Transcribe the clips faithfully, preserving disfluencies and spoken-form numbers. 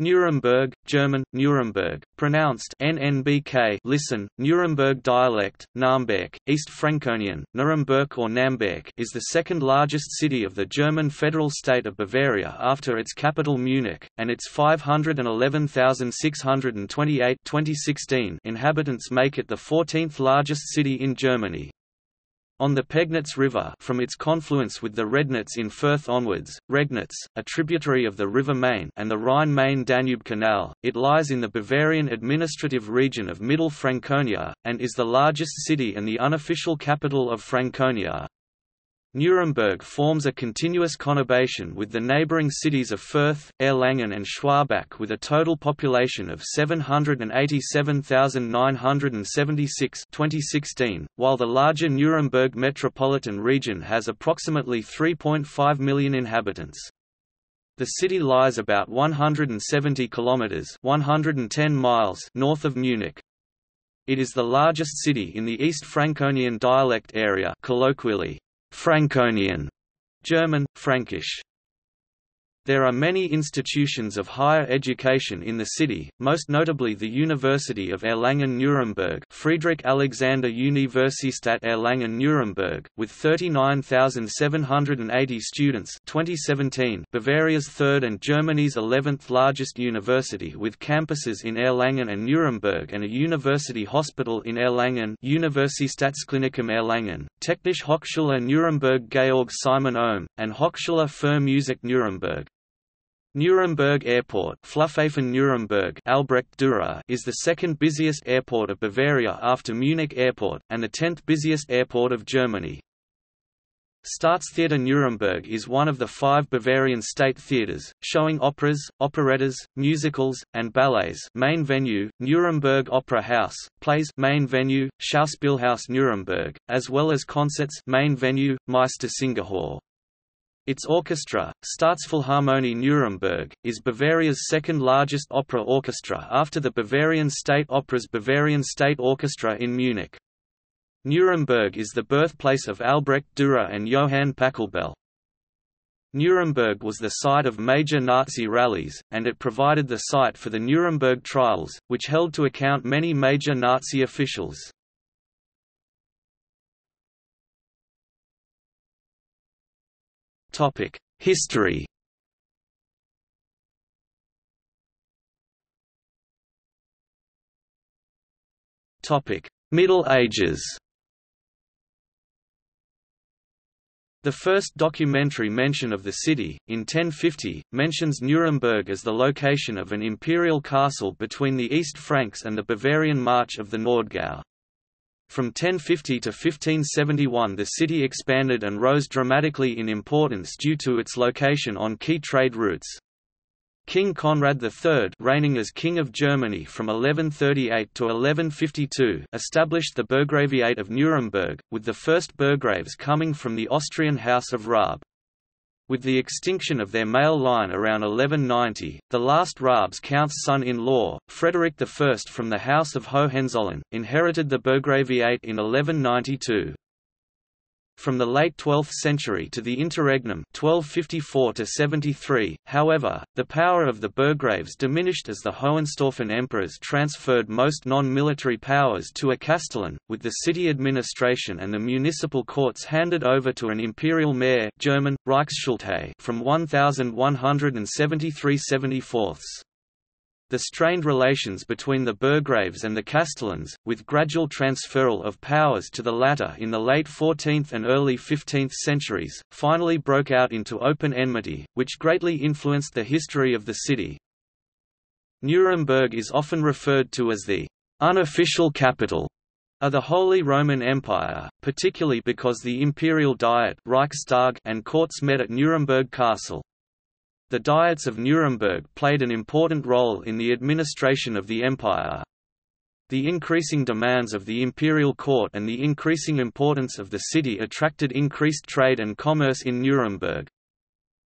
Nuremberg, German, Nuremberg, pronounced N N B K, listen, Nuremberg dialect, Namberg, East Franconian, Nuremberg or Namberg, is the second largest city of the German federal state of Bavaria after its capital Munich, and its five hundred eleven thousand six hundred twenty-eight twenty sixteen inhabitants make it the fourteenth largest city in Germany. On the Pegnitz River from its confluence with the Rednitz in Firth onwards, Regnitz, a tributary of the River Main and the Rhine-Main-Danube Canal, it lies in the Bavarian administrative region of Middle Franconia, and is the largest city and the unofficial capital of Franconia. Nuremberg forms a continuous conurbation with the neighboring cities of Firth, Erlangen and Schwabach with a total population of seven hundred eighty-seven thousand nine hundred seventy-six twenty sixteen, while the larger Nuremberg metropolitan region has approximately three point five million inhabitants. The city lies about one hundred seventy kilometers (one hundred ten miles) north of Munich. It is the largest city in the East Franconian dialect area, colloquially Franconian, German, Frankish. There are many institutions of higher education in the city, most notably the University of Erlangen-Nuremberg, Friedrich Alexander Universität Erlangen-Nuremberg, with thirty-nine thousand seven hundred eighty students, twenty seventeen, Bavaria's third and Germany's eleventh largest university, with campuses in Erlangen and Nuremberg and a university hospital in Erlangen, Universitätsklinikum Erlangen, Technische Hochschule Nuremberg Georg Simon Ohm, and Hochschule für Musik Nuremberg. Nuremberg Airport, Flughafen Nuremberg Albrecht Dürer, is the second busiest airport of Bavaria after Munich Airport, and the tenth busiest airport of Germany. Staatstheater Nuremberg is one of the five Bavarian state theaters, showing operas, operettas, musicals, and ballets. Main venue, Nuremberg Opera House, plays main venue, Schauspielhaus Nuremberg, as well as concerts main venue, Meistersingerhor. Its orchestra, Staatsphilharmonie Nuremberg, is Bavaria's second-largest opera orchestra after the Bavarian State Opera's Bavarian State Orchestra in Munich. Nuremberg is the birthplace of Albrecht Dürer and Johann Pachelbel. Nuremberg was the site of major Nazi rallies, and it provided the site for the Nuremberg trials, which held to account many major Nazi officials. History. Middle Ages. The first documentary mention of the city, in ten fifty, mentions Nuremberg as the location of an imperial castle between the East Franks and the Bavarian March of the Nordgau. From ten fifty to fifteen seventy-one the city expanded and rose dramatically in importance due to its location on key trade routes. King Conrad the Third, reigning as King of Germany from eleven thirty-eight to eleven fifty-two, established the Burgraviate of Nuremberg, with the first burgraves coming from the Austrian House of Raab. With the extinction of their male line around eleven ninety, the last Raab's count's son-in-law, Frederick the First from the House of Hohenzollern, inherited the Burgraviate in eleven ninety-two. From the late twelfth century to the interregnum twelve fifty-four to seventy-three, however, the power of the burgraves diminished as the Hohenstaufen emperors transferred most non-military powers to a castellan, with the city administration and the municipal courts handed over to an imperial mayor German, Reichsschultheiß from eleven seventy-three to seventy-four. The strained relations between the burgraves and the castellans, with gradual transferal of powers to the latter in the late fourteenth and early fifteenth centuries, finally broke out into open enmity, which greatly influenced the history of the city. Nuremberg is often referred to as the unofficial capital of the Holy Roman Empire, particularly because the imperial diet Reichstag and courts met at Nuremberg Castle. The Diets of Nuremberg played an important role in the administration of the empire. The increasing demands of the imperial court and the increasing importance of the city attracted increased trade and commerce in Nuremberg.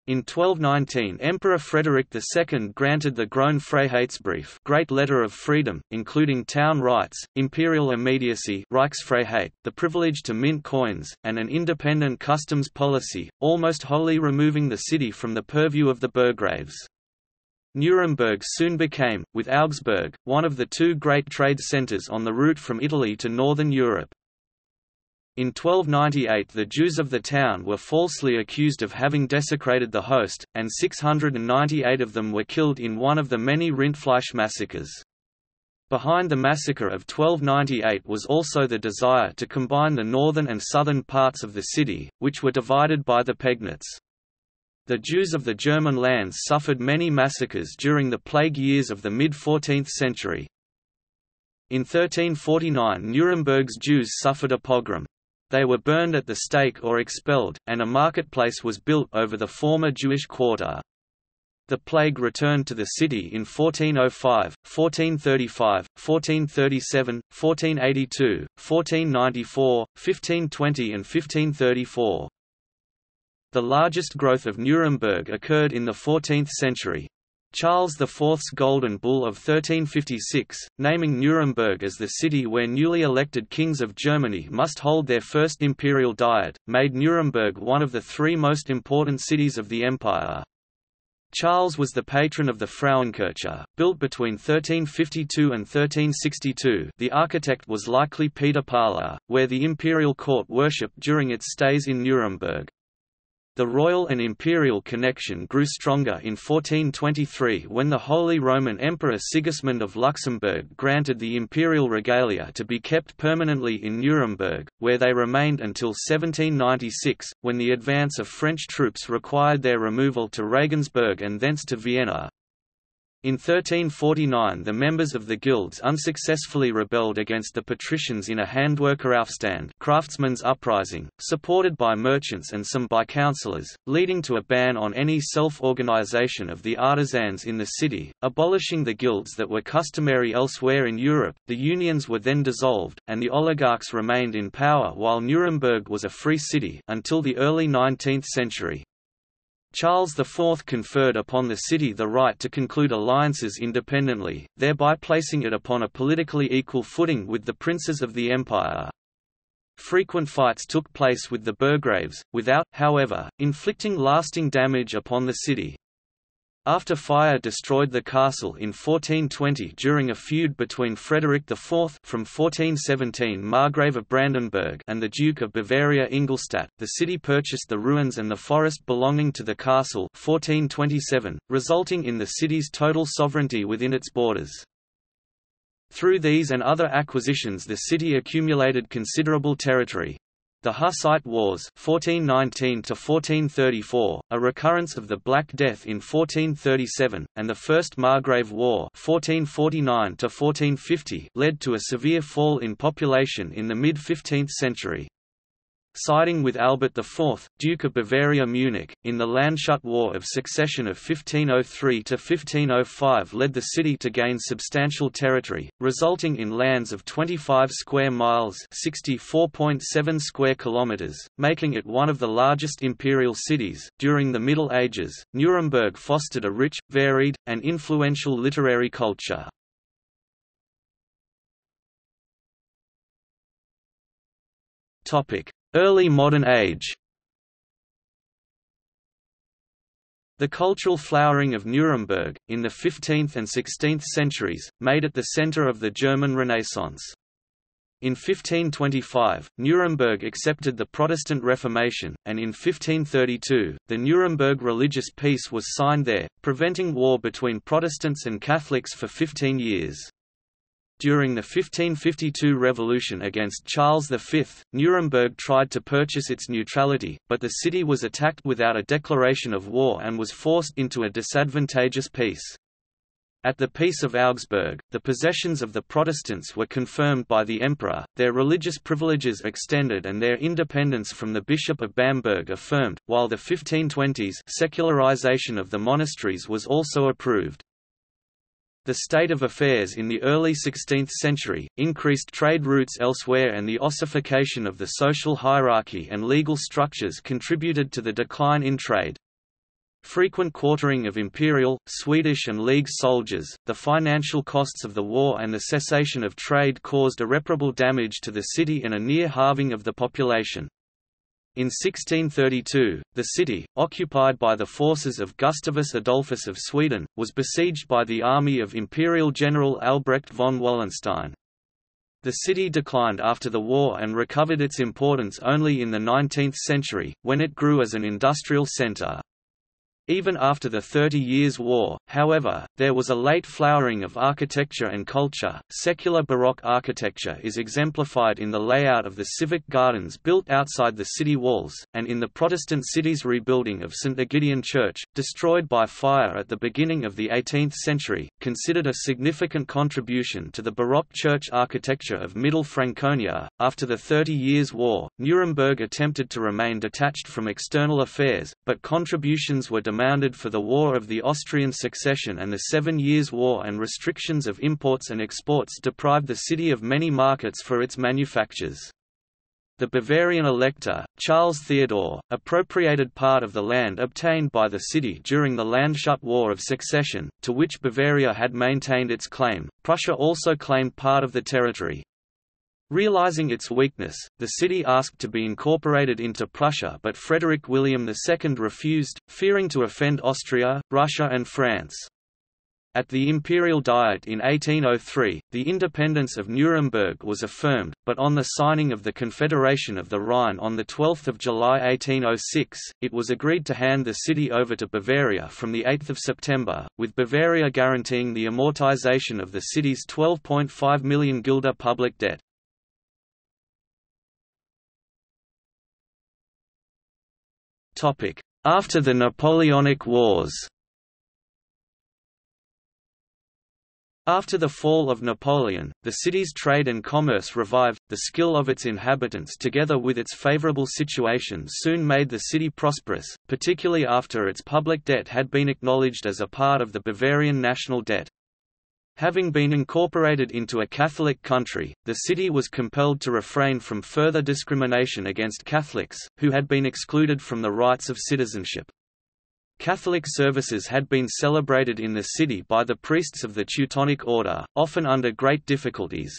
In twelve nineteen Emperor Frederick the Second granted the Großen Freiheitsbrief, Great Letter of Freedom, including town rights, imperial immediacy, Reichsfreiheit, the privilege to mint coins, and an independent customs policy, almost wholly removing the city from the purview of the burgraves. Nuremberg soon became, with Augsburg, one of the two great trade centers on the route from Italy to northern Europe. In twelve ninety-eight the Jews of the town were falsely accused of having desecrated the host, and six hundred ninety-eight of them were killed in one of the many Rindfleisch massacres. Behind the massacre of twelve ninety-eight was also the desire to combine the northern and southern parts of the city, which were divided by the Pegnitz. The Jews of the German lands suffered many massacres during the plague years of the mid-fourteenth century. In thirteen forty-nine Nuremberg's Jews suffered a pogrom. They were burned at the stake or expelled, and a marketplace was built over the former Jewish quarter. The plague returned to the city in fourteen oh five, fourteen thirty-five, fourteen thirty-seven, fourteen eighty-two, fourteen ninety-four, fifteen twenty and fifteen thirty-four. The largest growth of Nuremberg occurred in the fourteenth century. Charles the Fourth's Golden Bull of thirteen fifty-six, naming Nuremberg as the city where newly elected kings of Germany must hold their first imperial diet, made Nuremberg one of the three most important cities of the empire. Charles was the patron of the Frauenkirche, built between thirteen fifty-two and thirteen sixty-two. The architect was likely Peter Parler, where the imperial court worshipped during its stays in Nuremberg. The royal and imperial connection grew stronger in fourteen twenty-three when the Holy Roman Emperor Sigismund of Luxembourg granted the imperial regalia to be kept permanently in Nuremberg, where they remained until seventeen ninety-six, when the advance of French troops required their removal to Regensburg and thence to Vienna. In thirteen forty-nine the members of the guilds unsuccessfully rebelled against the patricians in a handwerkeraufstand craftsmen's uprising, supported by merchants and some by councillors, leading to a ban on any self-organization of the artisans in the city, abolishing the guilds that were customary elsewhere in Europe. The unions were then dissolved, and the oligarchs remained in power while Nuremberg was a free city, until the early nineteenth century. Charles the Fourth conferred upon the city the right to conclude alliances independently, thereby placing it upon a politically equal footing with the princes of the empire. Frequent fights took place with the burgraves, without, however, inflicting lasting damage upon the city. After fire destroyed the castle in fourteen twenty during a feud between Frederick the Fourth from fourteen seventeen Margrave of Brandenburg and the Duke of Bavaria Ingolstadt, the city purchased the ruins and the forest belonging to the castle fourteen twenty-seven, resulting in the city's total sovereignty within its borders. Through these and other acquisitions the city accumulated considerable territory. The Hussite Wars fourteen nineteen to fourteen thirty-four, a recurrence of the Black Death in fourteen thirty-seven, and the First Margrave War fourteen forty-nine to fourteen fifty led to a severe fall in population in the mid-fifteenth century. Siding with Albert the Fourth, Duke of Bavaria Munich, in the Landshut War of Succession of fifteen oh three to fifteen oh five led the city to gain substantial territory, resulting in lands of twenty-five square miles (sixty-four point seven square kilometers), making it one of the largest imperial cities. During the Middle Ages, Nuremberg fostered a rich, varied, and influential literary culture. Topic: Early modern age. The cultural flowering of Nuremberg, in the fifteenth and sixteenth centuries, made it the centre of the German Renaissance. In fifteen twenty-five, Nuremberg accepted the Protestant Reformation, and in fifteen thirty-two, the Nuremberg Religious Peace was signed there, preventing war between Protestants and Catholics for fifteen years. During the fifteen fifty-two revolution against Charles the Fifth, Nuremberg tried to purchase its neutrality, but the city was attacked without a declaration of war and was forced into a disadvantageous peace. At the Peace of Augsburg, the possessions of the Protestants were confirmed by the emperor, their religious privileges extended and their independence from the Bishop of Bamberg affirmed, while the fifteen twenties secularization of the monasteries was also approved. The state of affairs in the early sixteenth century, increased trade routes elsewhere and the ossification of the social hierarchy and legal structures contributed to the decline in trade. Frequent quartering of imperial, Swedish and League soldiers, the financial costs of the war and the cessation of trade caused irreparable damage to the city and a near halving of the population. In sixteen thirty-two, the city, occupied by the forces of Gustavus Adolphus of Sweden, was besieged by the army of Imperial General Albrecht von Wallenstein. The city declined after the war and recovered its importance only in the nineteenth century, when it grew as an industrial center. Even after the Thirty Years' War, however, there was a late flowering of architecture and culture. Secular Baroque architecture is exemplified in the layout of the civic gardens built outside the city walls, and in the Protestant city's rebuilding of Saint Egidian Church, destroyed by fire at the beginning of the eighteenth century, considered a significant contribution to the Baroque church architecture of Middle Franconia. After the Thirty Years' War, Nuremberg attempted to remain detached from external affairs, but contributions were demanded for the War of the Austrian Succession and the Seven Years' War, and restrictions of imports and exports deprived the city of many markets for its manufactures. The Bavarian elector, Charles Theodore, appropriated part of the land obtained by the city during the Landshut War of Succession, to which Bavaria had maintained its claim. Prussia also claimed part of the territory. Realizing its weakness, the city asked to be incorporated into Prussia, but Frederick William the Second refused, fearing to offend Austria, Russia and France. At the Imperial Diet in eighteen oh three, the independence of Nuremberg was affirmed, but on the signing of the Confederation of the Rhine on the twelfth of July eighteen oh six, it was agreed to hand the city over to Bavaria from the eighth of September, with Bavaria guaranteeing the amortization of the city's twelve point five million guilder public debt. After the Napoleonic Wars. After the fall of Napoleon, the city's trade and commerce revived. The skill of its inhabitants together with its favorable situation soon made the city prosperous, particularly after its public debt had been acknowledged as a part of the Bavarian national debt. Having been incorporated into a Catholic country, the city was compelled to refrain from further discrimination against Catholics, who had been excluded from the rights of citizenship. Catholic services had been celebrated in the city by the priests of the Teutonic Order, often under great difficulties.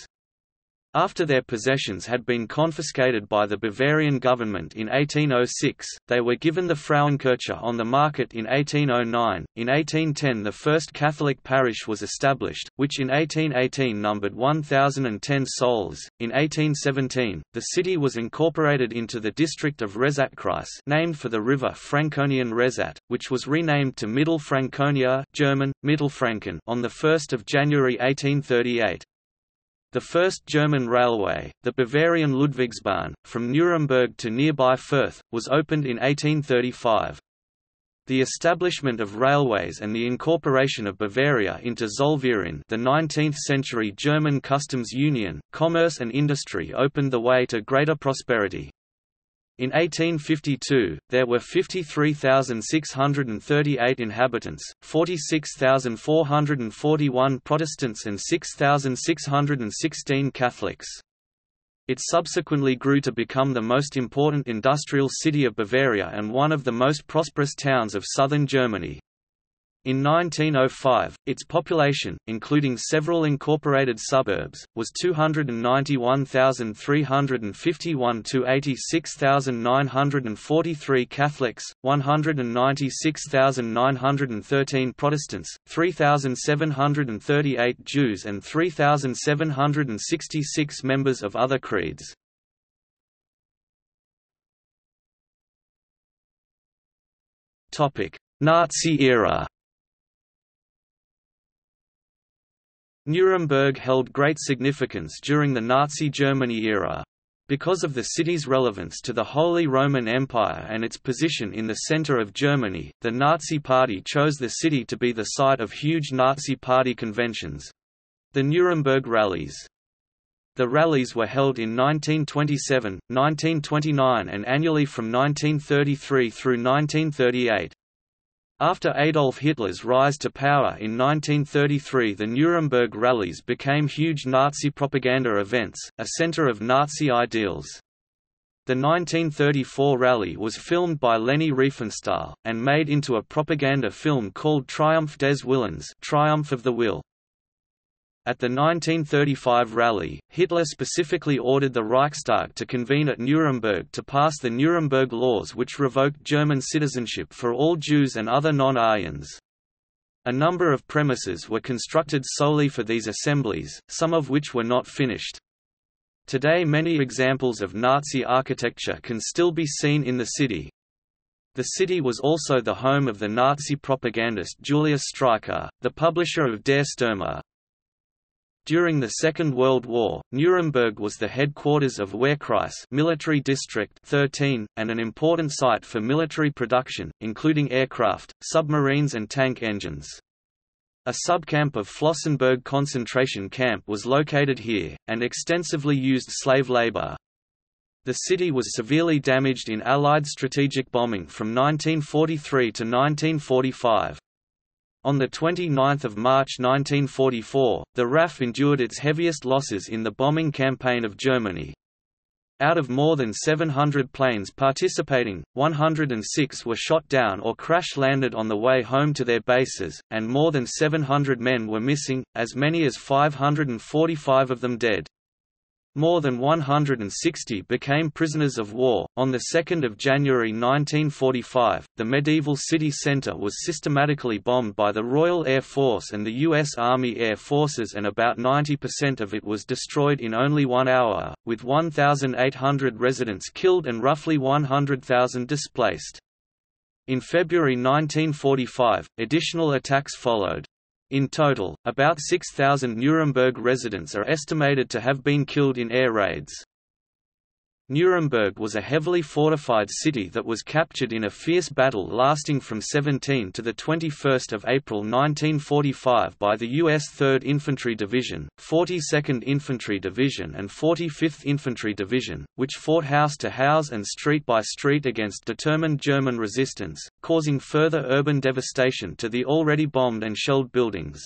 After their possessions had been confiscated by the Bavarian government in eighteen oh six, they were given the Frauenkirche on the market in eighteen oh nine. In eighteen ten, the first Catholic parish was established, which in eighteen eighteen numbered one thousand ten souls. In eighteen seventeen, the city was incorporated into the district of Resatkreis, named for the river Franconian Resat, which was renamed to Middle Franconia, German Mittelfranken, on the first of January eighteen thirty-eight. The first German railway, the Bavarian Ludwigsbahn, from Nuremberg to nearby Fürth, was opened in eighteen thirty-five. The establishment of railways and the incorporation of Bavaria into Zollverein, the nineteenth-century German customs union, commerce and industry opened the way to greater prosperity. In eighteen fifty-two, there were fifty-three thousand six hundred thirty-eight inhabitants, forty-six thousand four hundred forty-one Protestants and six thousand six hundred sixteen Catholics. It subsequently grew to become the most important industrial city of Bavaria and one of the most prosperous towns of southern Germany. In nineteen oh five, its population, including several incorporated suburbs, was two hundred ninety-one thousand three hundred fifty-one to eighty-six thousand nine hundred forty-three Catholics, one hundred ninety-six thousand nine hundred thirteen Protestants, three thousand seven hundred thirty-eight Jews and three thousand seven hundred sixty-six members of other creeds. Nazi era. Nuremberg held great significance during the Nazi Germany era. Because of the city's relevance to the Holy Roman Empire and its position in the center of Germany, the Nazi Party chose the city to be the site of huge Nazi Party conventions—the Nuremberg rallies. The rallies were held in nineteen twenty-seven, nineteen twenty-nine and annually from nineteen thirty-three through nineteen thirty-eight. After Adolf Hitler's rise to power in nineteen thirty-three, the Nuremberg rallies became huge Nazi propaganda events, a center of Nazi ideals. The nineteen thirty-four rally was filmed by Leni Riefenstahl, and made into a propaganda film called Triumph des Willens, Triumph of the Will. At the nineteen thirty-five rally, Hitler specifically ordered the Reichstag to convene at Nuremberg to pass the Nuremberg Laws, which revoked German citizenship for all Jews and other non-Aryans. A number of premises were constructed solely for these assemblies, some of which were not finished. Today many examples of Nazi architecture can still be seen in the city. The city was also the home of the Nazi propagandist Julius Streicher, the publisher of Der Stürmer. During the Second World War, Nuremberg was the headquarters of Wehrkreis Military District thirteen, and an important site for military production, including aircraft, submarines and tank engines. A subcamp of Flossenbürg concentration camp was located here, and extensively used slave labor. The city was severely damaged in Allied strategic bombing from nineteen forty-three to nineteen forty-five. On the twenty-ninth of March nineteen forty-four, the R A F endured its heaviest losses in the bombing campaign of Germany. Out of more than seven hundred planes participating, one hundred six were shot down or crash-landed on the way home to their bases, and more than seven hundred men were missing, as many as five hundred forty-five of them dead. More than one hundred sixty became prisoners of war. On the second of January nineteen forty-five, the medieval city center was systematically bombed by the Royal Air Force and the U S Army Air Forces, and about ninety percent of it was destroyed in only one hour, with one thousand eight hundred residents killed and roughly one hundred thousand displaced. In February nineteen forty-five, additional attacks followed. In total, about six thousand Nuremberg residents are estimated to have been killed in air raids. Nuremberg was a heavily fortified city that was captured in a fierce battle lasting from seventeenth to the twenty-first of April nineteen forty-five by the U S third Infantry Division, forty-second Infantry Division and forty-fifth Infantry Division, which fought house to house and street by street against determined German resistance, causing further urban devastation to the already bombed and shelled buildings.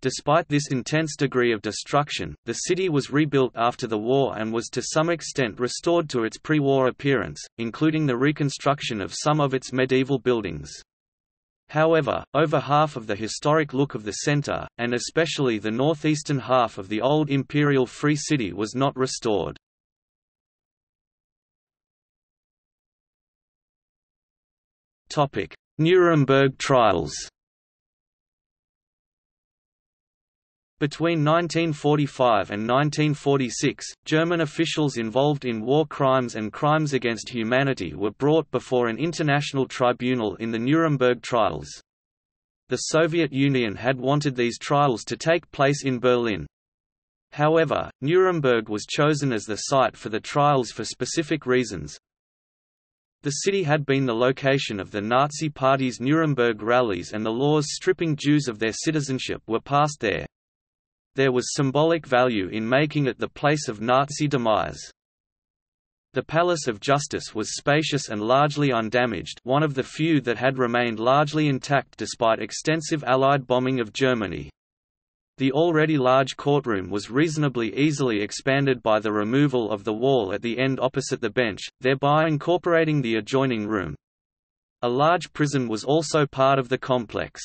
Despite this intense degree of destruction, the city was rebuilt after the war and was to some extent restored to its pre-war appearance, including the reconstruction of some of its medieval buildings. However, over half of the historic look of the center, and especially the northeastern half of the old imperial free city, was not restored. Topic: Nuremberg trials. Between nineteen forty-five and nineteen forty-six, German officials involved in war crimes and crimes against humanity were brought before an international tribunal in the Nuremberg trials. The Soviet Union had wanted these trials to take place in Berlin. However, Nuremberg was chosen as the site for the trials for specific reasons. The city had been the location of the Nazi Party's Nuremberg rallies, and the laws stripping Jews of their citizenship were passed there. There was symbolic value in making it the place of Nazi demise. The Palace of Justice was spacious and largely undamaged, one of the few that had remained largely intact despite extensive Allied bombing of Germany. The already large courtroom was reasonably easily expanded by the removal of the wall at the end opposite the bench, thereby incorporating the adjoining room. A large prison was also part of the complex.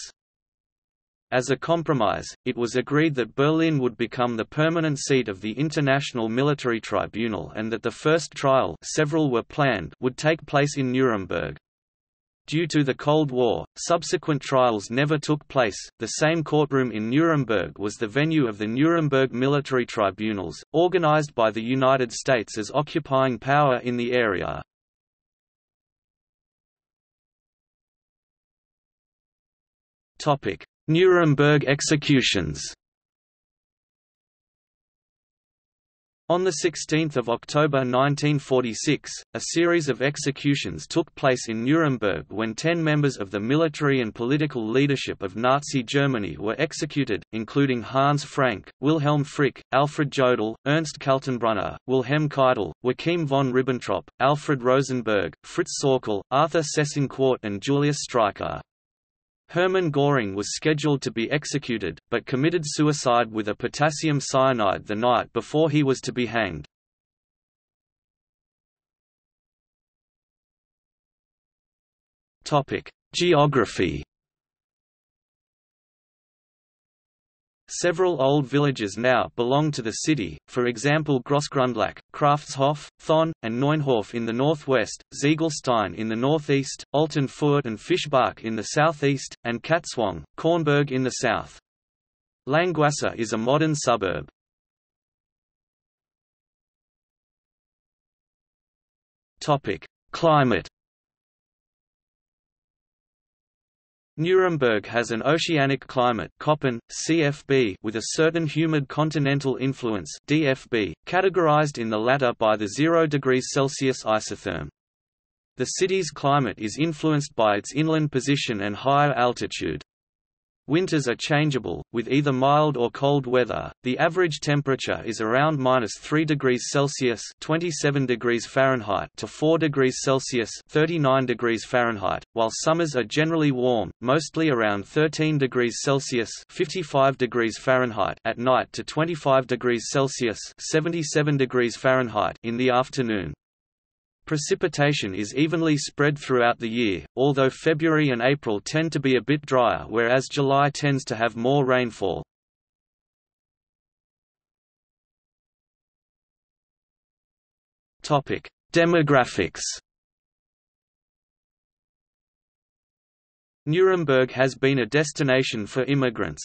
As a compromise, it was agreed that Berlin would become the permanent seat of the International Military Tribunal and that the first trial, several were planned, would take place in Nuremberg. Due to the Cold War, subsequent trials never took place. The same courtroom in Nuremberg was the venue of the Nuremberg Military Tribunals, organized by the United States as occupying power in the area. Topic: Nuremberg executions. On sixteenth of October nineteen forty-six, a series of executions took place in Nuremberg when ten members of the military and political leadership of Nazi Germany were executed, including Hans Frank, Wilhelm Frick, Alfred Jodl, Ernst Kaltenbrunner, Wilhelm Keitel, Joachim von Ribbentrop, Alfred Rosenberg, Fritz Sorkel, Arthur Sessincourt and Julius Streicher. Hermann Göring was scheduled to be executed, but committed suicide with a potassium cyanide the night before he was to be hanged. Geography. Several old villages now belong to the city, for example Großgrundlach, Kraftshof, Thon, and Neunhof in the northwest, Ziegelstein in the northeast, Altenfurt and Fischbach in the southeast, and Katzwang, Kornberg in the south. Langwasser is a modern suburb. Climate. Nuremberg has an oceanic climate Köppen, C F B, with a certain humid continental influence D F B, categorized in the latter by the zero degrees Celsius isotherm. The city's climate is influenced by its inland position and higher altitude. Winters are changeable, with either mild or cold weather. The average temperature is around minus three degrees Celsius (twenty-seven degrees Fahrenheit) to four degrees Celsius (thirty-nine degrees Fahrenheit), while summers are generally warm, mostly around thirteen degrees Celsius (fifty-five degrees Fahrenheit) at night to twenty-five degrees Celsius (seventy-seven degrees Fahrenheit) in the afternoon. Precipitation is evenly spread throughout the year, although February and April tend to be a bit drier whereas July tends to have more rainfall. Demographics. Nuremberg has been a destination for immigrants.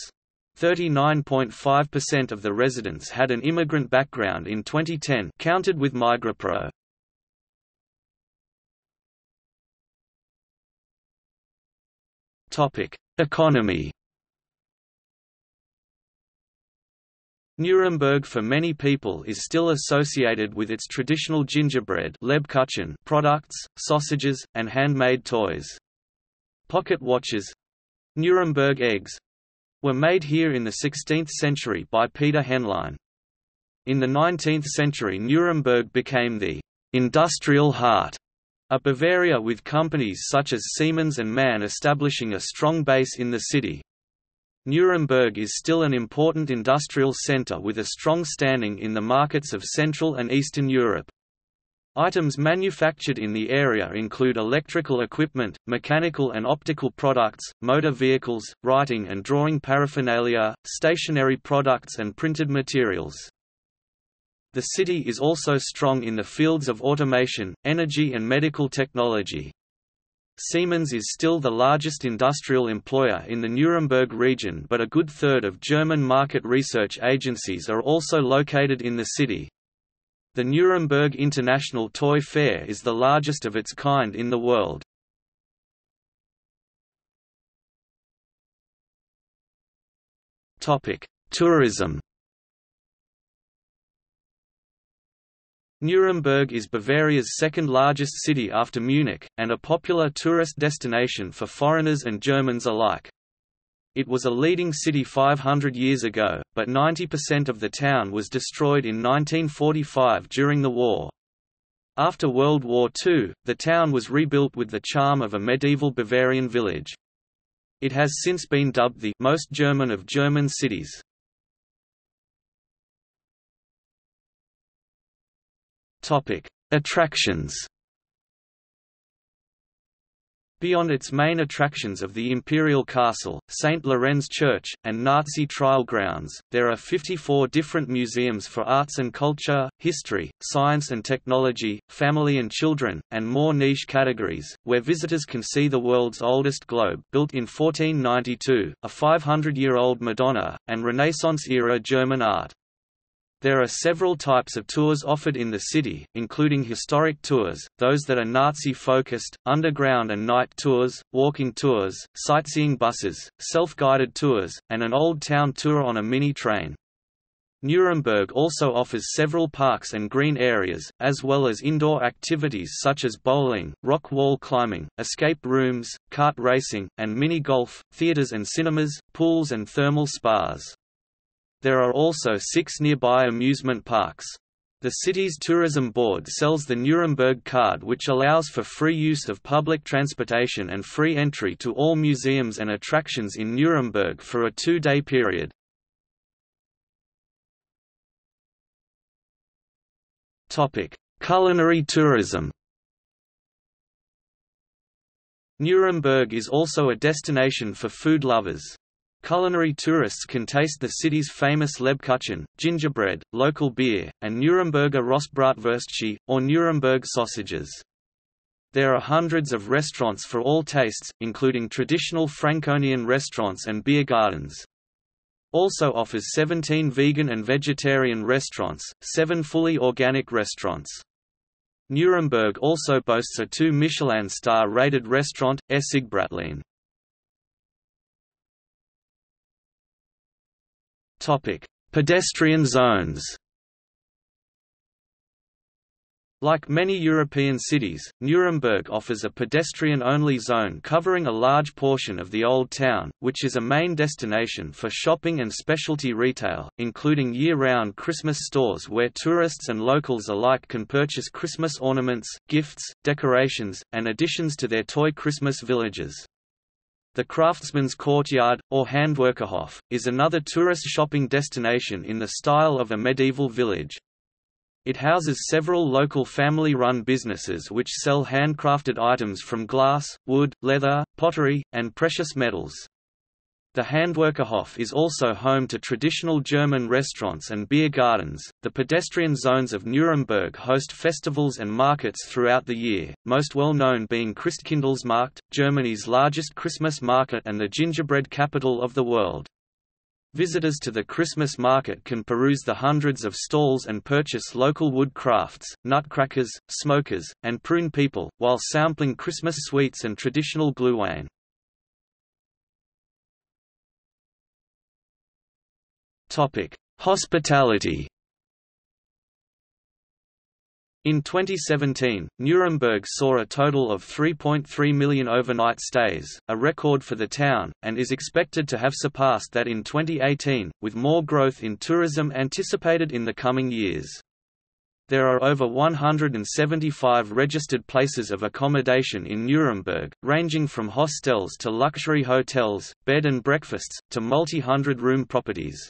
thirty-nine point five percent of the residents had an immigrant background in twenty ten counted with MigraPro. Economy. Nuremberg for many people is still associated with its traditional gingerbread products, sausages, and handmade toys. Pocket watches—Nuremberg eggs—were made here in the sixteenth century by Peter Henlein. In the nineteenth century Nuremberg became the «industrial heart» of Bavaria, with companies such as Siemens and Mann establishing a strong base in the city. Nuremberg is still an important industrial centre with a strong standing in the markets of Central and Eastern Europe. Items manufactured in the area include electrical equipment, mechanical and optical products, motor vehicles, writing and drawing paraphernalia, stationery products and printed materials. The city is also strong in the fields of automation, energy and medical technology. Siemens is still the largest industrial employer in the Nuremberg region, but a good third of German market research agencies are also located in the city. The Nuremberg International Toy Fair is the largest of its kind in the world. Tourism. Nuremberg is Bavaria's second largest city after Munich, and a popular tourist destination for foreigners and Germans alike. It was a leading city five hundred years ago, but ninety percent of the town was destroyed in nineteen forty-five during the war. After World War Two, the town was rebuilt with the charm of a medieval Bavarian village. It has since been dubbed the most German of German cities. Attractions. Beyond its main attractions of the Imperial Castle, Saint Lorenz Church, and Nazi trial grounds, there are fifty-four different museums for arts and culture, history, science and technology, family and children, and more niche categories, where visitors can see the world's oldest globe built in fourteen ninety-two, a five hundred year old Madonna, and Renaissance-era German art. There are several types of tours offered in the city, including historic tours, those that are Nazi-focused, underground and night tours, walking tours, sightseeing buses, self-guided tours, and an old town tour on a mini-train. Nuremberg also offers several parks and green areas, as well as indoor activities such as bowling, rock wall climbing, escape rooms, kart racing, and mini-golf, theaters and cinemas, pools and thermal spas. There are also six nearby amusement parks. The city's tourism board sells the Nuremberg card, which allows for free use of public transportation and free entry to all museums and attractions in Nuremberg for a two-day period. Culinary tourism. Nuremberg is also a destination for food lovers. Culinary tourists can taste the city's famous Lebkuchen, gingerbread, local beer, and Nuremberger Rostbratwürstchen, or Nuremberg sausages. There are hundreds of restaurants for all tastes, including traditional Franconian restaurants and beer gardens. Also offers seventeen vegan and vegetarian restaurants, seven fully organic restaurants. Nuremberg also boasts a two Michelin star rated restaurant, Essigbrätlein. Topic: Pedestrian zones. Like many European cities, Nuremberg offers a pedestrian-only zone covering a large portion of the Old Town, which is a main destination for shopping and specialty retail, including year-round Christmas stores where tourists and locals alike can purchase Christmas ornaments, gifts, decorations, and additions to their toy Christmas villages. The Craftsman's Courtyard, or Handwerkerhof, is another tourist shopping destination in the style of a medieval village. It houses several local family-run businesses which sell handcrafted items from glass, wood, leather, pottery, and precious metals. The Handwerkerhof is also home to traditional German restaurants and beer gardens. The pedestrian zones of Nuremberg host festivals and markets throughout the year, most well known being Christkindlesmarkt, Germany's largest Christmas market and the gingerbread capital of the world. Visitors to the Christmas market can peruse the hundreds of stalls and purchase local wood crafts, nutcrackers, smokers, and prune people, while sampling Christmas sweets and traditional glühwein. Hospitality. In twenty seventeen, Nuremberg saw a total of three point three million overnight stays, a record for the town, and is expected to have surpassed that in twenty eighteen, with more growth in tourism anticipated in the coming years. There are over one hundred seventy-five registered places of accommodation in Nuremberg, ranging from hostels to luxury hotels, bed and breakfasts, to multi-hundred room properties.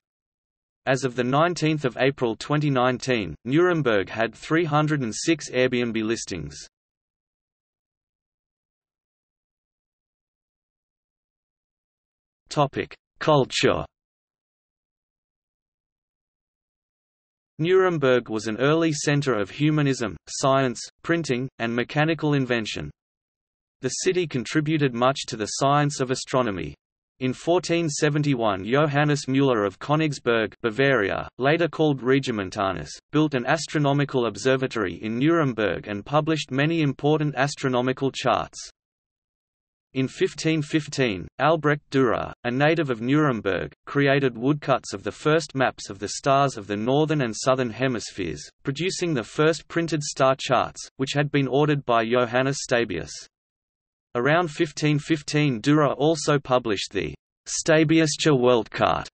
As of the nineteenth of April twenty nineteen, Nuremberg had three hundred six Airbnb listings. Culture. Nuremberg was an early center of humanism, science, printing, and mechanical invention. The city contributed much to the science of astronomy. In fourteen seventy-one, Johannes Müller of Königsberg, Bavaria, later called Regimentanus, built an astronomical observatory in Nuremberg and published many important astronomical charts. In fifteen fifteen, Albrecht Dürer, a native of Nuremberg, created woodcuts of the first maps of the stars of the northern and southern hemispheres, producing the first printed star charts, which had been ordered by Johannes Stabius. Around fifteen fifteen, Dürer also published the Stabiusche Weltkarte,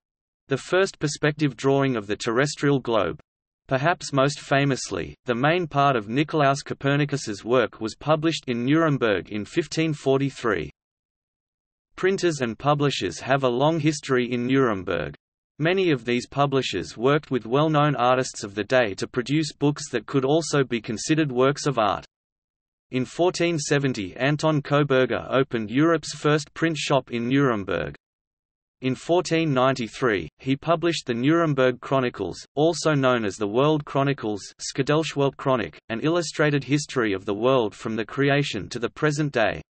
the first perspective drawing of the terrestrial globe. Perhaps most famously, the main part of Nicolaus Copernicus's work was published in Nuremberg in fifteen forty-three. Printers and publishers have a long history in Nuremberg. Many of these publishers worked with well-known artists of the day to produce books that could also be considered works of art. In fourteen seventy, Anton Koberger opened Europe's first print shop in Nuremberg. In fourteen ninety-three, he published the Nuremberg Chronicles, also known as the World Chronicles, Schronik, an illustrated history of the world from the creation to the present day.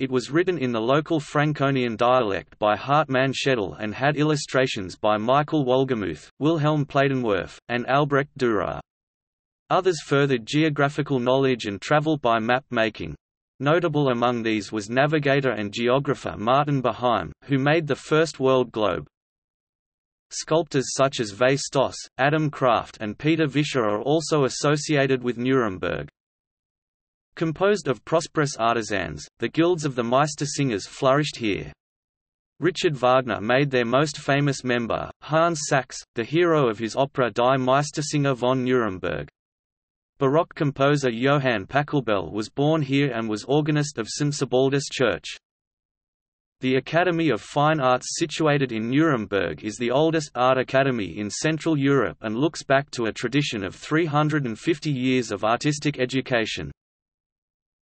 It was written in the local Franconian dialect by Hartmann Schedel and had illustrations by Michael Wolgemuth, Wilhelm Pleidenwerf, and Albrecht Dürer. Others furthered geographical knowledge and travel by map-making. Notable among these was navigator and geographer Martin Behaim, who made the first world globe. Sculptors such as Ve Stoss, Adam Kraft and Peter Vischer are also associated with Nuremberg. Composed of prosperous artisans, the guilds of the Meistersingers flourished here. Richard Wagner made their most famous member, Hans Sachs, the hero of his opera Die Meistersinger von Nuremberg. Baroque composer Johann Pachelbel was born here and was organist of Saint Sebaldus Church. The Academy of Fine Arts situated in Nuremberg is the oldest art academy in Central Europe and looks back to a tradition of three hundred fifty years of artistic education.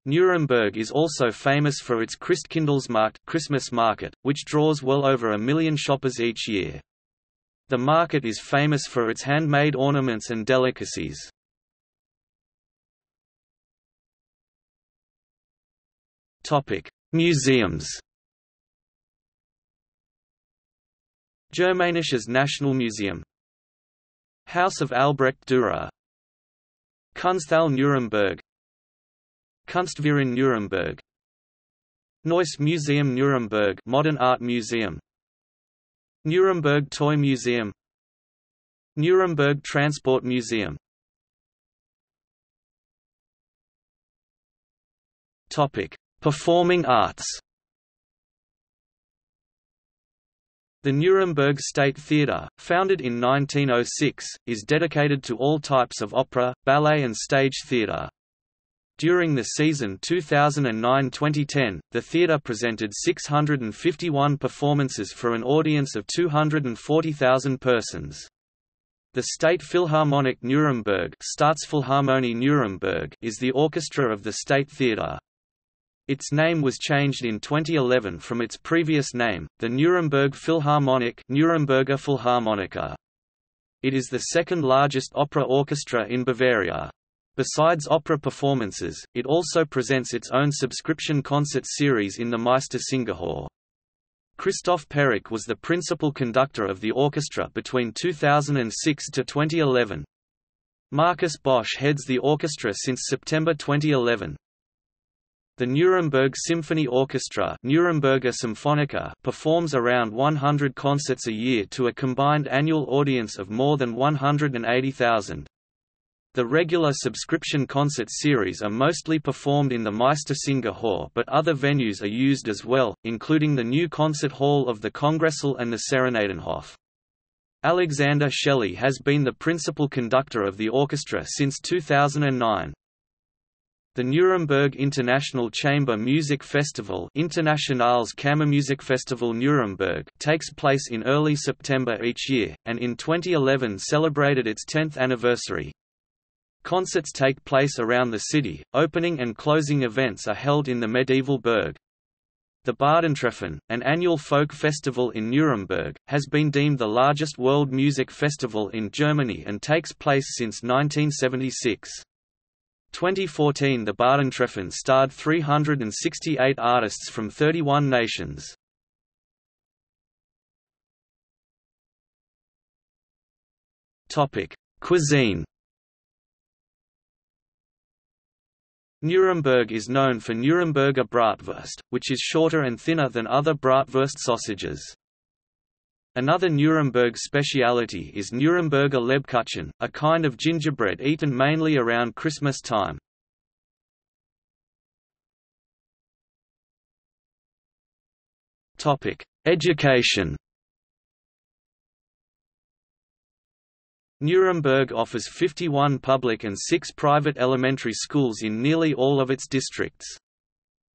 Nuremberg is also famous for its Christkindlesmarkt Christmas market, which draws well over a million shoppers each year. The market is famous for its handmade ornaments and delicacies. Topic: Museums. Germanisches National Museum, House of Albrecht Dürer, Kunsthalle Nuremberg, Kunstverein Nuremberg, Neues Museum Nuremberg, Modern Art Museum, Nuremberg Toy Museum, Nuremberg Transport Museum. Topic: Performing Arts. The Nuremberg State Theatre, founded in nineteen oh six, is dedicated to all types of opera, ballet and stage theatre. During the season two thousand nine to twenty ten, the theatre presented six hundred fifty-one performances for an audience of two hundred forty thousand persons. The Staatsphilharmonic Nuremberg Staatsphilharmonie Nuremberg is the orchestra of the State Theatre. Its name was changed in twenty eleven from its previous name, the Nuremberg Philharmonic Nuremberger Philharmoniker. It is the second largest opera orchestra in Bavaria. Besides opera performances, it also presents its own subscription concert series in the Meistersingerhor. Christoph Perrick was the principal conductor of the orchestra between two thousand six to twenty eleven. Markus Bosch heads the orchestra since September twenty eleven. The Nuremberg Symphony Orchestra Nürnberger Symphonica performs around one hundred concerts a year to a combined annual audience of more than one hundred eighty thousand. The regular subscription concert series are mostly performed in the Meistersingerhor, but other venues are used as well, including the new concert hall of the Kongresssaal and the Serenadenhof. Alexander Shelley has been the principal conductor of the orchestra since two thousand nine. The Nuremberg International Chamber Music Festival Internationales Kammermusikfestival Nuremberg takes place in early September each year, and in twenty eleven celebrated its tenth anniversary. Concerts take place around the city, opening and closing events are held in the medieval burg. The Badentreffen, an annual folk festival in Nuremberg, has been deemed the largest world music festival in Germany and takes place since nineteen seventy-six. twenty fourteen The Badentreffen starred three hundred sixty-eight artists from thirty-one nations. Cuisine. Nuremberg is known for Nuremberger bratwurst, which is shorter and thinner than other bratwurst sausages. Another Nuremberg speciality is Nuremberger Lebkuchen, a kind of gingerbread eaten mainly around Christmas time. Topic: Education. Nuremberg offers fifty-one public and six private elementary schools in nearly all of its districts.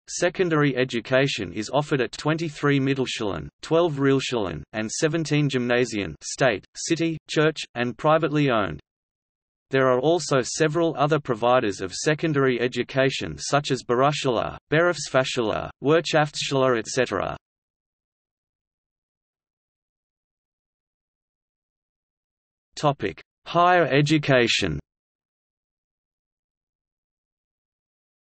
Secondary education is offered at twenty-three Mittelschulen, twelve Realschulen, and seventeen Gymnasien, state, city, church, and privately owned. There are also several other providers of secondary education such as Berufsschule, Berufsfachschule, Wirtschaftsschule et cetera. Topic: Higher education.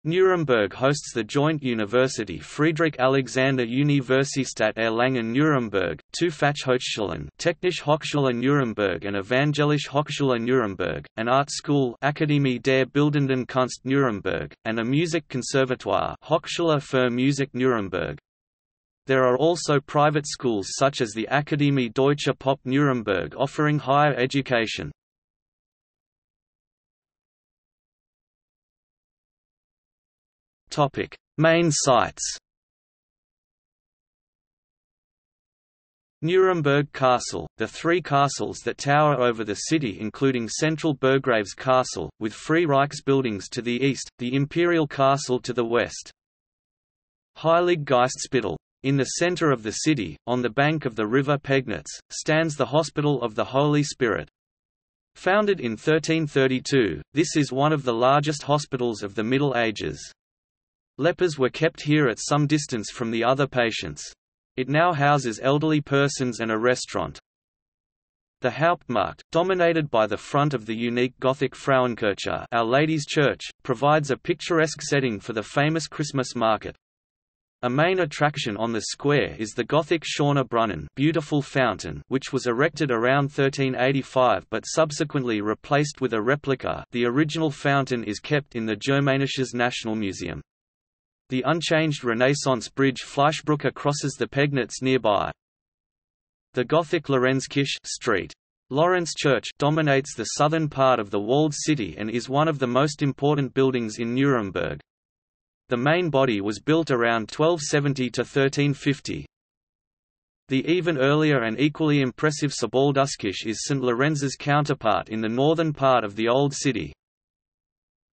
Nuremberg hosts the joint university Friedrich Alexander Universität Erlangen Nuremberg, two Fachhochschulen Technische Hochschule Nuremberg and Evangelische Hochschule Nuremberg, an art school Akademie der Bildenden Kunst Nuremberg, and a music conservatoire Hochschule für Musik Nuremberg. There are also private schools such as the Akademie Deutsche Pop Nuremberg offering higher education. Topic: Main sites. Nuremberg Castle, the three castles that tower over the city including central Burgraves Castle, with free Reichsbuildings to the east, the Imperial Castle to the west. Heilig Geistspital. In the center of the city, on the bank of the river Pegnitz, stands the Hospital of the Holy Spirit. Founded in thirteen thirty-two, this is one of the largest hospitals of the Middle Ages. Lepers were kept here at some distance from the other patients. It now houses elderly persons and a restaurant. The Hauptmarkt, dominated by the front of the unique Gothic Frauenkirche, Our Lady's Church, provides a picturesque setting for the famous Christmas market. A main attraction on the square is the Gothic Schöner Brunnen, beautiful fountain, which was erected around thirteen eighty-five but subsequently replaced with a replica. The original fountain is kept in the Germanisches Nationalmuseum. The unchanged Renaissance bridge Fleischbrücke crosses the Pegnitz nearby. The Gothic Lorenzkirche Street. Lawrence Church dominates the southern part of the walled city and is one of the most important buildings in Nuremberg. The main body was built around twelve seventy to thirteen fifty. The even earlier and equally impressive Sebalduskirche is Saint Lorenz's counterpart in the northern part of the old city.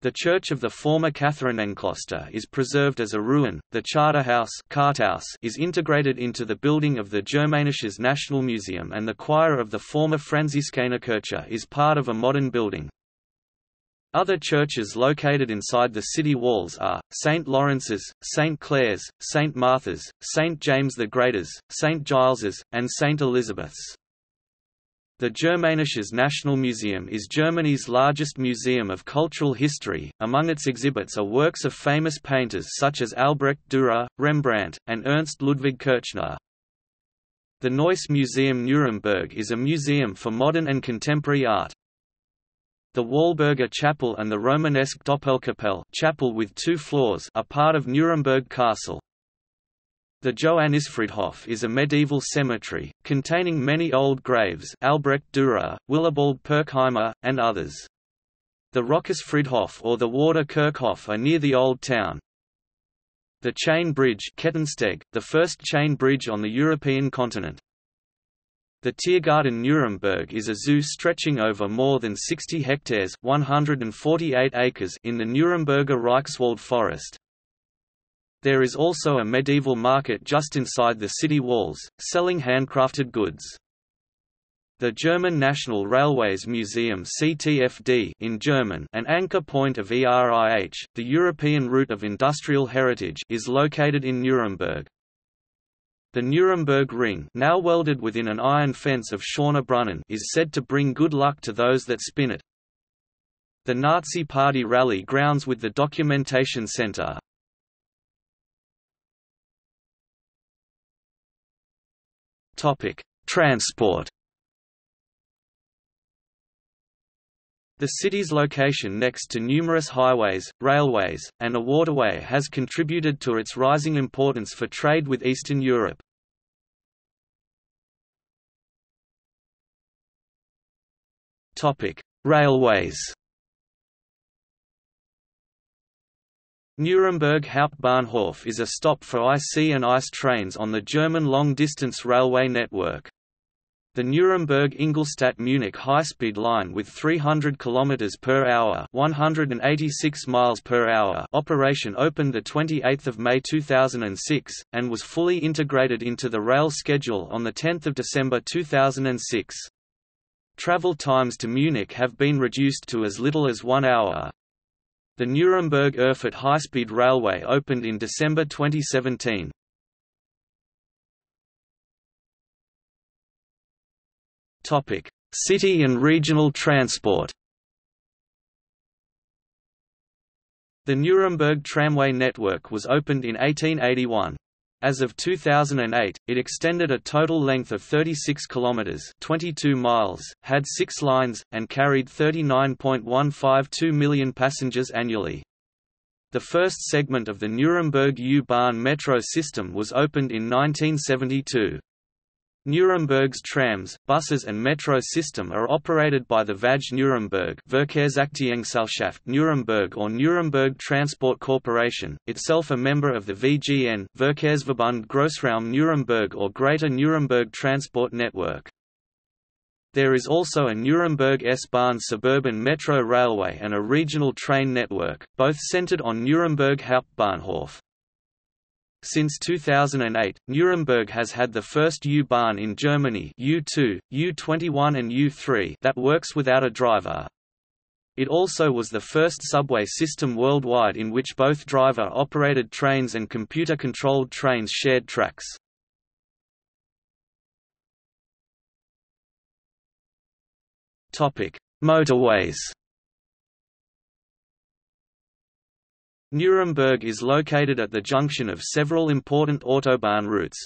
The church of the former Katharinenkloster is preserved as a ruin. The Charterhouse Karthaus is integrated into the building of the Germanisches Nationalmuseum, and the choir of the former Franziskanerkirche is part of a modern building. Other churches located inside the city walls are Saint Lawrence's, Saint Clare's, Saint Martha's, Saint James the Greater's, Saint Giles's, and Saint Elizabeth's. The Germanisches Nationalmuseum is Germany's largest museum of cultural history. Among its exhibits are works of famous painters such as Albrecht Dürer, Rembrandt, and Ernst Ludwig Kirchner. The Neues Museum Nuremberg is a museum for modern and contemporary art. The Walburger Chapel and the Romanesque Doppelkapelle chapel with two floors are part of Nuremberg Castle. The Johannisfriedhof is a medieval cemetery, containing many old graves Albrecht Dürer, Willibald Pirkheimer, and others. The Rockesfriedhof or the Warder Kirchhof are near the old town. The Chain Bridge Kettensteg, the first chain bridge on the European continent. The Tiergarten Nuremberg is a zoo stretching over more than sixty hectares one hundred forty-eight acres in the Nuremberger Reichswald forest. There is also a medieval market just inside the city walls, selling handcrafted goods. The German National Railways Museum C T F D in German, an anchor point of E R I H, the European route of industrial heritage, is located in Nuremberg. The Nuremberg ring, now welded within an iron fence of Schöner Brunnen, is said to bring good luck to those that spin it. The Nazi Party rally grounds with the Documentation Center. Transport. The city's location next to numerous highways, railways, and a waterway has contributed to its rising importance for trade with Eastern Europe. Railways. Nuremberg Hauptbahnhof is a stop for I C and I C E trains on the German long-distance railway network. The Nuremberg Ingolstadt-Munich high-speed line with three hundred kilometers per hour (one hundred eighty-six miles per hour) operation opened the twenty-eighth of May two thousand six and was fully integrated into the rail schedule on the tenth of December two thousand six. Travel times to Munich have been reduced to as little as one hour. The Nuremberg Erfurt high-speed railway opened in December twenty seventeen. Topic: City and regional transport. The Nuremberg tramway network was opened in eighteen eighty-one. As of two thousand eight, it extended a total length of thirty-six kilometers (twenty-two miles), had six lines, and carried thirty-nine point one five two million passengers annually. The first segment of the Nuremberg U-Bahn metro system was opened in nineteen seventy-two. Nuremberg's trams, buses and metro system are operated by the V A G Nuremberg Verkehrsaktiengesellschaft Nuremberg or Nuremberg Transport Corporation, itself a member of the V G N Verkehrsverbund Großraum Nuremberg or Greater Nuremberg Transport Network. There is also a Nuremberg S-Bahn suburban metro railway and a regional train network, both centered on Nuremberg Hauptbahnhof. Since two thousand eight, Nuremberg has had the first U-Bahn in Germany U two, U twenty-one and U three that works without a driver. It also was the first subway system worldwide in which both driver-operated trains and computer-controlled trains shared tracks. Motorways. Nuremberg is located at the junction of several important autobahn routes.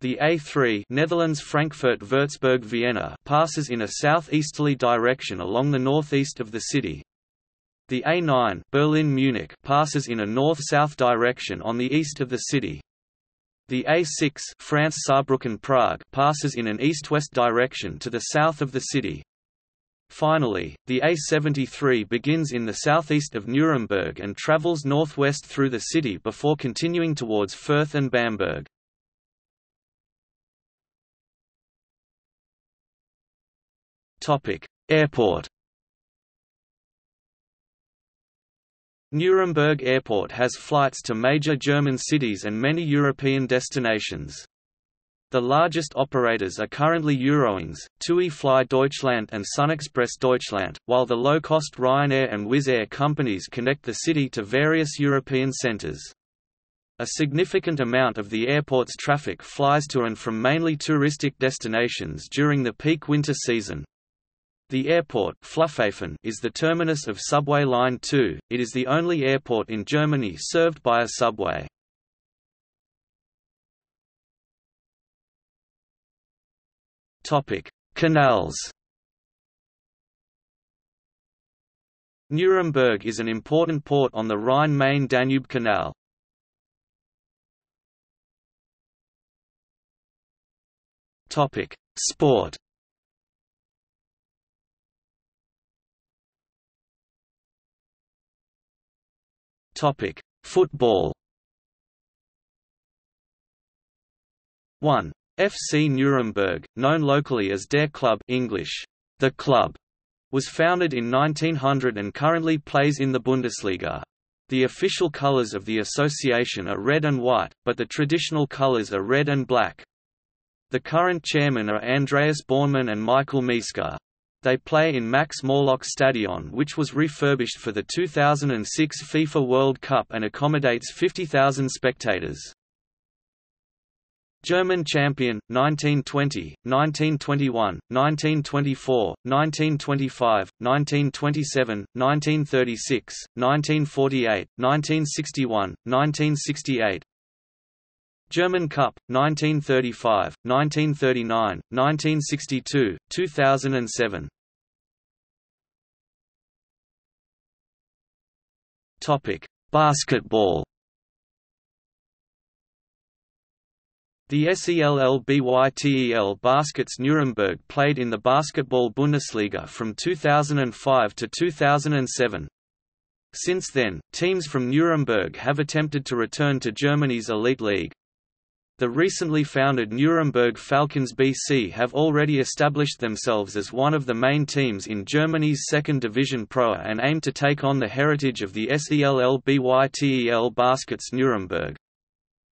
The A three Netherlands Frankfurt-Würzburg-Vienna passes in a southeasterly direction along the northeast of the city. The A nine Berlin-Munich passes in a north-south direction on the east of the city. The A six France-Saarbrücken-Prague passes in an east-west direction to the south of the city. Finally, the A seventy-three begins in the southeast of Nuremberg and travels northwest through the city before continuing towards Fürth and Bamberg. Topic: Airport. Nuremberg Airport has flights to major German cities and many European destinations. The largest operators are currently Eurowings, TUI Fly Deutschland and SunExpress Deutschland, while the low-cost Ryanair and Wizz Air companies connect the city to various European centers. A significant amount of the airport's traffic flies to and from mainly touristic destinations during the peak winter season. The airport Flughafen is the terminus of Subway Line two. It is the only airport in Germany served by a subway. Topic: Canals. Nuremberg is an important port on the Rhine-Main-Danube Canal. Topic: Sport. Topic: Football. one. F C Nuremberg, known locally as Der Club (English, "The Club"), was founded in nineteen hundred and currently plays in the Bundesliga. The official colors of the association are red and white, but the traditional colors are red and black. The current chairmen are Andreas Bornmann and Michael Mieska. They play in Max Morlock Stadion, which was refurbished for the two thousand six FIFA World Cup and accommodates fifty thousand spectators. German champion, nineteen twenty, nineteen twenty-one, nineteen twenty-four, nineteen twenty-five, nineteen twenty-seven, nineteen thirty-six, nineteen forty-eight, nineteen sixty-one, nineteen sixty-eight. German Cup, nineteen thirty-five, nineteen thirty-nine, nineteen sixty-two, two thousand seven. Topic: Basketball. The SELLBYTEL Baskets Nuremberg played in the Basketball Bundesliga from two thousand five to two thousand seven. Since then, teams from Nuremberg have attempted to return to Germany's elite league. The recently founded Nuremberg Falcons B C have already established themselves as one of the main teams in Germany's second division Pro A and aim to take on the heritage of the SELLBYTEL Baskets Nuremberg.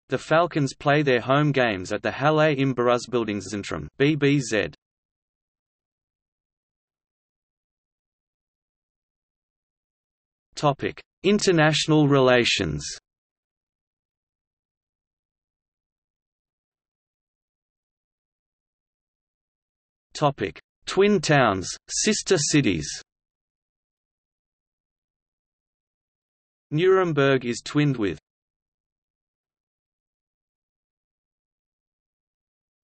The Falcons play their home games at the Halle im Berufsbildungszentrum (B B Z). Topic: International relations. Topic: Twin towns, sister cities. Nuremberg is twinned with.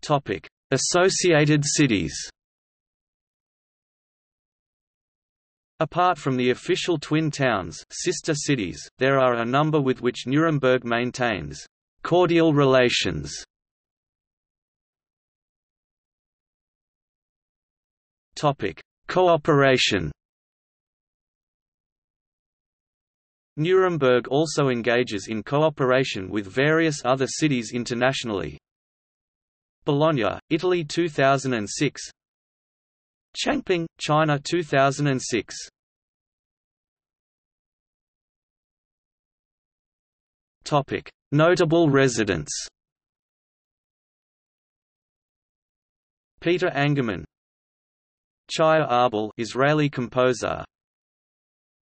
Topic: Associated cities. Apart from the official twin towns, sister cities, there are a number with which Nuremberg maintains cordial relations. Topic: Cooperation. Nuremberg also engages in cooperation with various other cities internationally. Bologna, Italy two thousand six. Changping, China two thousand six. Topic: Notable residents. Peter Angermann, Chaya Arbel, Israeli composer.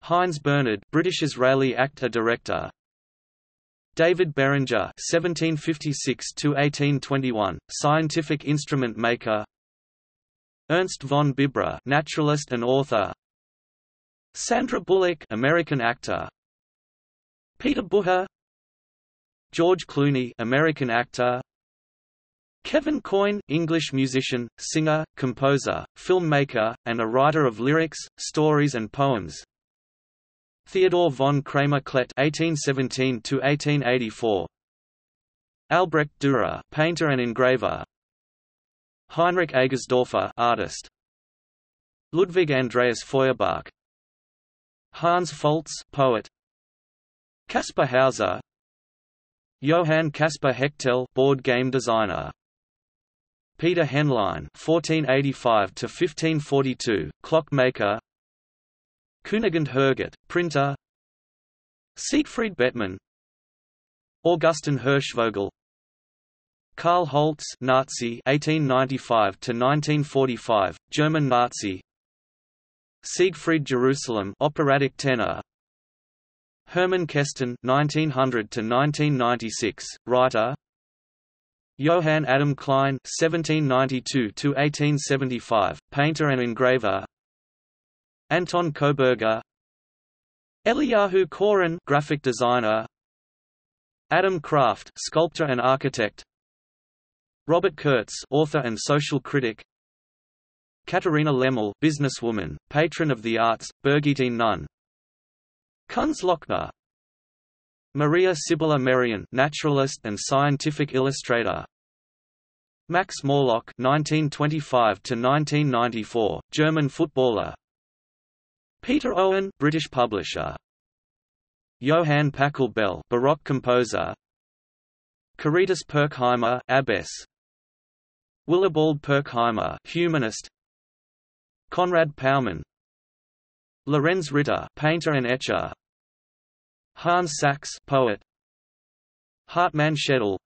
Heinz Bernhard, British-Israeli actor director. David Berenger, seventeen fifty-six to eighteen twenty-one, scientific instrument maker. Ernst von Bibra, naturalist and author. Sandra Bullock, American actor. Peter Bucher. George Clooney, American actor. Kevin Coyne, English musician, singer, composer, filmmaker, and a writer of lyrics, stories and poems. Theodor von Kramer-Klett (eighteen seventeen to eighteen eighty-four), Albrecht Dürer, painter and engraver, Heinrich Eggersdorfer, artist, Ludwig Andreas Feuerbach, Hans Foltz, poet, Caspar Hauser, Johann Caspar Hechtel, board game designer. Peter Henlein (fourteen eighty-five to fifteen forty-two), clockmaker. Kunigund Herget, printer. Siegfried Bettmann. Augustin Hirschvogel. Karl Holz, Nazi, eighteen ninety-five to nineteen forty-five, German Nazi. Siegfried Jerusalem, operatic tenor. Hermann Kesten, nineteen hundred to nineteen ninety-six, writer. Johann Adam Klein, seventeen ninety-two to eighteen seventy-five, painter and engraver. Anton Koberger, Eliyahu Koren, graphic designer, Adam Kraft, sculptor and architect, Robert Kurtz, author and social critic, Katharina Lemmel, businesswoman, patron of the arts, Birgitte Nunn, Kunz Lochner, Maria Sibylla Merian, naturalist and scientific illustrator, Max Morlock, nineteen twenty-five to nineteen ninety-four, German footballer. Peter Owen, British publisher. Johann Pachelbel, Baroque composer. Caritas Pirkheimer, abbess. Willibald Pirkheimer, humanist. Konrad Paumann. Lorenz Ritter, painter and etcher. Hans Sachs, poet. Hartmann Schedel.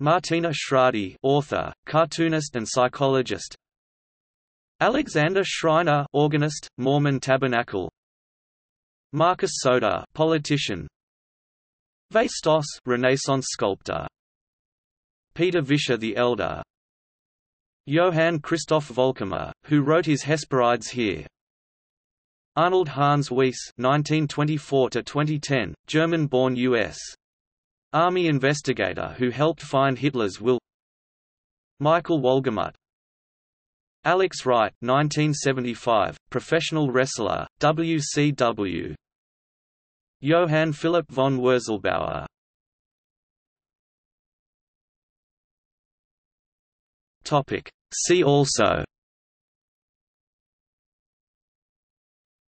Martina Schradi, author, cartoonist and psychologist. Alexander Schreiner, organist, Mormon Tabernacle. Marcus Soda, politician. Vaistos, Renaissance sculptor. Peter Vischer the Elder. Johann Christoph Volkamer, who wrote his Hesperides here. Arnold Hans Weiss, nineteen twenty-four to twenty ten, German-born U S Army investigator who helped find Hitler's will. Michael Wolgemut. Alex Wright, nineteen seventy-five, professional wrestler, W C W. Johann Philipp von Wurzelbauer. Topic. See also: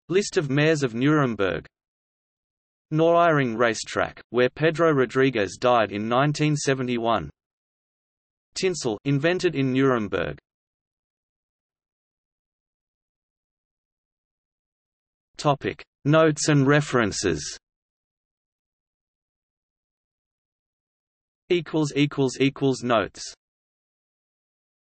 List of mayors of Nuremberg. Nürburgring racetrack, where Pedro Rodriguez died in nineteen seventy-one. Tinsel, invented in Nuremberg. Topic. Notes and references. Equals equals equals notes.